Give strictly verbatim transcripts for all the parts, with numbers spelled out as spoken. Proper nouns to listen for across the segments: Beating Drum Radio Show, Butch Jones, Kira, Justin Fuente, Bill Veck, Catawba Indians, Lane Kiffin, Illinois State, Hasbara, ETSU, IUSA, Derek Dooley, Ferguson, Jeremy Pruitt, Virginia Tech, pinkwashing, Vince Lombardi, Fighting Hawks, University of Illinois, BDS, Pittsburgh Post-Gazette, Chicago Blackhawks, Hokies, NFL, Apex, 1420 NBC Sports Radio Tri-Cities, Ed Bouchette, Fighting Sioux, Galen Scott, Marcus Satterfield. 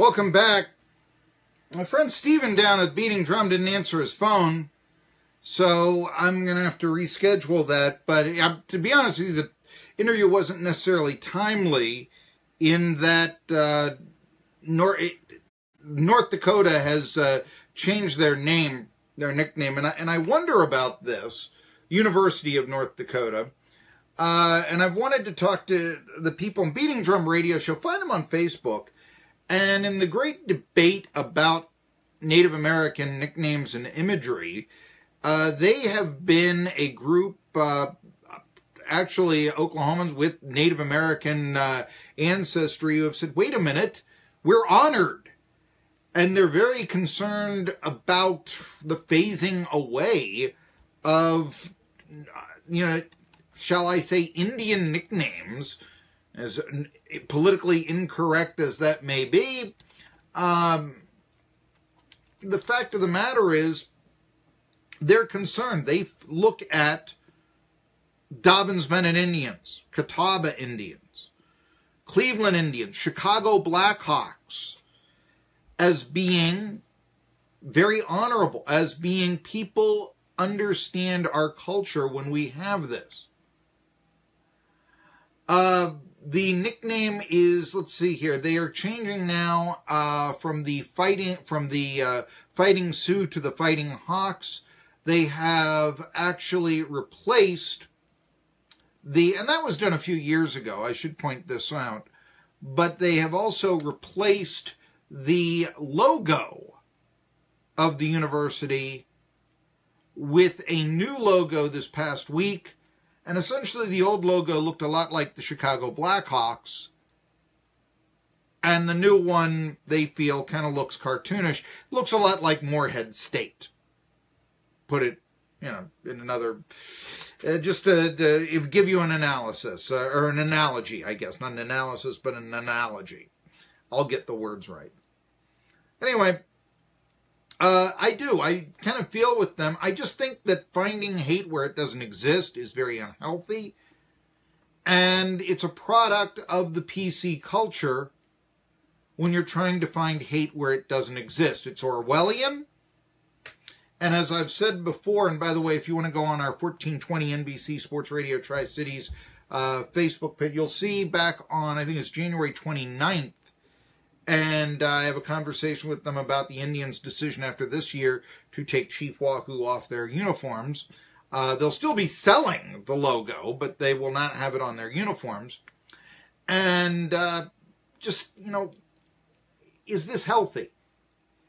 Welcome back. My friend Steven down at Beating Drum didn't answer his phone, so I'm going to have to reschedule that. But uh, to be honest with you, the interview wasn't necessarily timely in that uh, Nor it, North Dakota has uh, changed their name, their nickname. And I, and I wonder about this, University of North Dakota. Uh, and I've wanted to talk to the people in Beating Drum Radio Show. Find them on Facebook. And in the great debate about Native American nicknames and imagery, uh, they have been a group, uh, actually Oklahomans with Native American uh, ancestry, who have said, wait a minute, we're honored. And they're very concerned about the phasing away of, you know, shall I say, Indian nicknames, as politically incorrect as that may be. Um, the fact of the matter is, they're concerned. They look at Dobbins Men and Indians, Catawba Indians, Cleveland Indians, Chicago Blackhawks, as being very honorable, as being people understand our culture when we have this. Uh... The nickname is, let's see here, they are changing now uh, from the fighting from the uh, Fighting Sioux to the Fighting Hawks. They have actually replaced the, and that was done a few years ago, I should point this out, but they have also replaced the logo of the university with a new logo this past week. And essentially the old logo looked a lot like the Chicago Blackhawks. And the new one, they feel, kind of looks cartoonish. Looks a lot like Moorhead State. Put it, you know, in another... Uh, just to, to give you an analysis, uh, or an analogy, I guess. Not an analysis, but an analogy. I'll get the words right. Anyway, Uh, I do. I kind of feel with them. I just think that finding hate where it doesn't exist is very unhealthy. And it's a product of the P C culture when you're trying to find hate where it doesn't exist. It's Orwellian. And as I've said before, and by the way, if you want to go on our fourteen twenty N B C Sports Radio Tri-Cities uh, Facebook page, you'll see back on, I think it's January twenty-ninth, and uh, I have a conversation with them about the Indians' decision after this year to take Chief Wahoo off their uniforms. Uh, they'll still be selling the logo, but they will not have it on their uniforms. And uh, just, you know, is this healthy?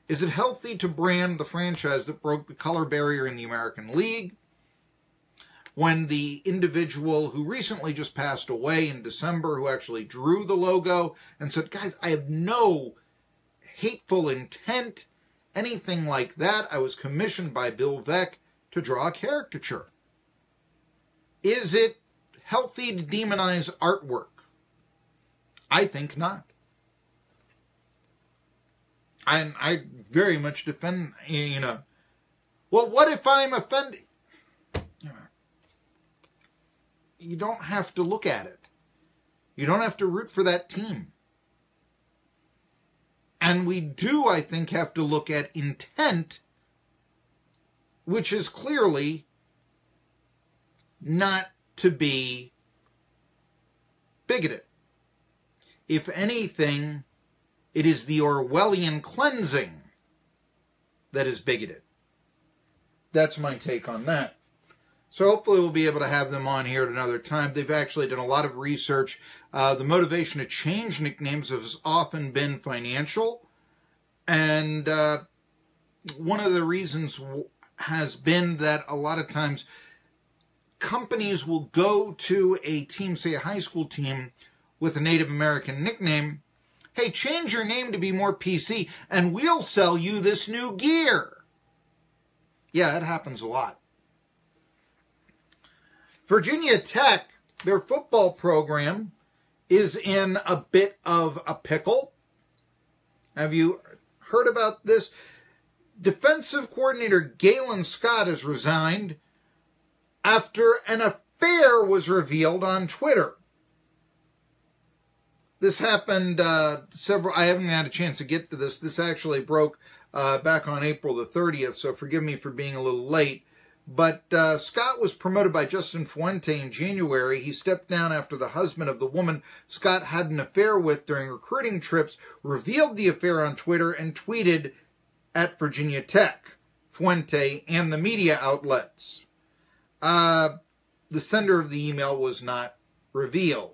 Is it healthy to brand the franchise that broke the color barrier in the American League when the individual who recently just passed away in December, who actually drew the logo and said, guys, I have no hateful intent, anything like that. I was commissioned by Bill Veck to draw a caricature. Is it healthy to demonize artwork? I think not. And I very much defend, you know, well, what if I'm offended? You don't have to look at it. You don't have to root for that team. And we do, I think, have to look at intent, which is clearly not to be bigoted. If anything, it is the Orwellian cleansing that is bigoted. That's my take on that. So hopefully we'll be able to have them on here at another time. They've actually done a lot of research. Uh, the motivation to change nicknames has often been financial. And uh, one of the reasons has been that a lot of times companies will go to a team, say a high school team, with a Native American nickname. Hey, change your name to be more P C, and we'll sell you this new gear. Yeah, that happens a lot. Virginia Tech, their football program, is in a bit of a pickle. Have you heard about this? Defensive coordinator Galen Scott has resigned after an affair was revealed on Twitter. This happened uh, several, I haven't had a chance to get to this. This actually broke uh, back on April the thirtieth, so forgive me for being a little late. But uh, Scott was promoted by Justin Fuente in January. He stepped down after the husband of the woman Scott had an affair with during recruiting trips revealed the affair on Twitter and tweeted at Virginia Tech, Fuente, and the media outlets. Uh, the sender of the email was not revealed.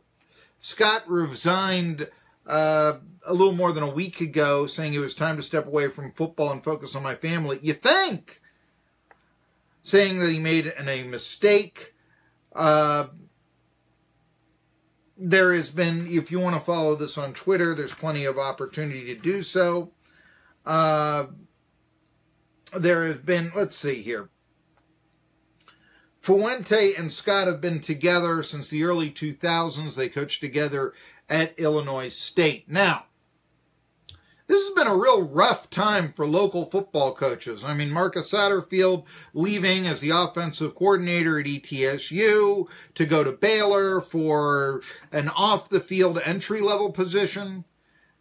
Scott resigned uh, a little more than a week ago, saying it was time to step away from football and focus on my family. You think? Saying that he made an, a mistake. Uh, there has been, if you want to follow this on Twitter, there's plenty of opportunity to do so. Uh, there have been, let's see here. Fuente and Scott have been together since the early two thousands. They coached together at Illinois State. Now, this has been a real rough time for local football coaches. I mean, Marcus Satterfield leaving as the offensive coordinator at E T S U to go to Baylor for an off-the-field entry-level position.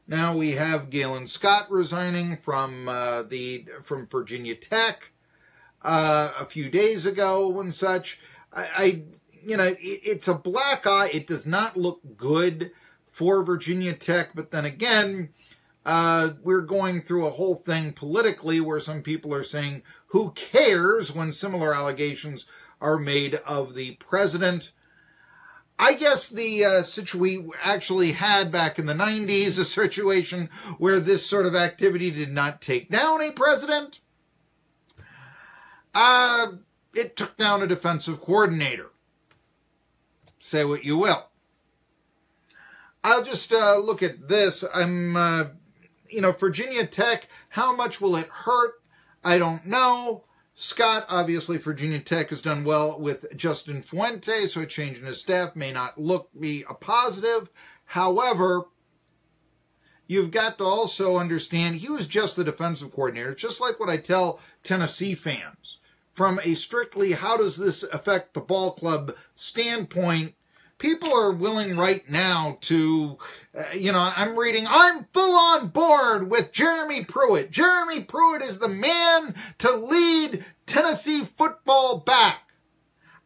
Now we have Galen Scott resigning from uh, the from Virginia Tech. Uh, a few days ago and such. I, I you know, it, it's a black eye. It does not look good for Virginia Tech. But then again, uh, we're going through a whole thing politically where some people are saying, who cares when similar allegations are made of the president? I guess the uh, situation we actually had back in the nineties, a situation where this sort of activity did not take down a president. Uh, it took down a defensive coordinator. Say what you will. I'll just uh, look at this. I'm, uh, you know, Virginia Tech, how much will it hurt? I don't know. Scott, obviously, Virginia Tech has done well with Justin Fuente, so a change in his staff may not look be a positive. However, you've got to also understand he was just the defensive coordinator, just like what I tell Tennessee fans. From a strictly how does this affect the ball club standpoint, people are willing right now to, uh, you know, I'm reading, I'm full on board with Jeremy Pruitt. Jeremy Pruitt is the man to lead Tennessee football back.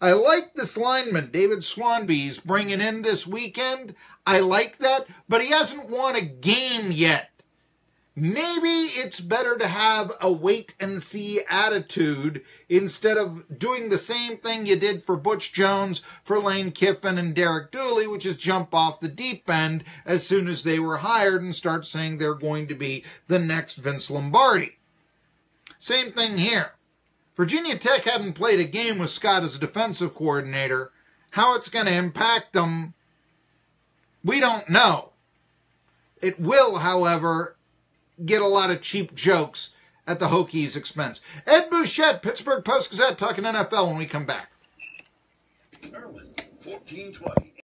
I like this lineman David Swanby is bringing in this weekend. I like that, but he hasn't won a game yet. Maybe it's better to have a wait-and-see attitude instead of doing the same thing you did for Butch Jones, for Lane Kiffin, and Derek Dooley, which is jump off the deep end as soon as they were hired and start saying they're going to be the next Vince Lombardi. Same thing here. Virginia Tech hadn't played a game with Scott as a defensive coordinator. How it's going to impact them, we don't know. It will, however, get a lot of cheap jokes at the Hokies' expense. Ed Bouchette, Pittsburgh Post-Gazette, talking N F L when we come back. Irwin, fourteen twenty